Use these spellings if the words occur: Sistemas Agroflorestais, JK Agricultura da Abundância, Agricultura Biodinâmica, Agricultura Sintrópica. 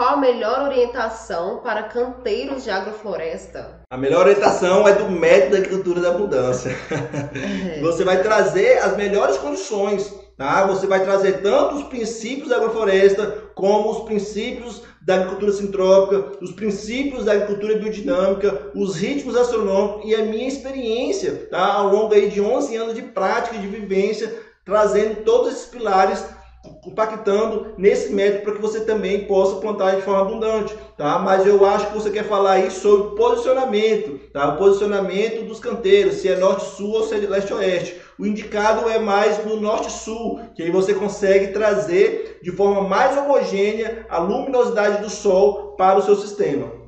qual a melhor orientação para canteiros de agrofloresta? A melhor orientação é do método da agricultura da abundância. É. Você vai trazer as melhores condições, tá? Você vai trazer tanto os princípios da agrofloresta, como os princípios da agricultura sintrópica, os princípios da agricultura biodinâmica, os ritmos astronômicos e a minha experiência, tá? Ao longo aí de 11 anos de prática e de vivência, trazendo todos esses pilares, compactando nesse método para que você também possa plantar de forma abundante, tá? Mas eu acho que você quer falar aí sobre posicionamento, tá? O posicionamento dos canteiros, se é norte-sul ou se é leste-oeste. O indicado é mais no norte-sul, que aí você consegue trazer de forma mais homogênea a luminosidade do sol para o seu sistema.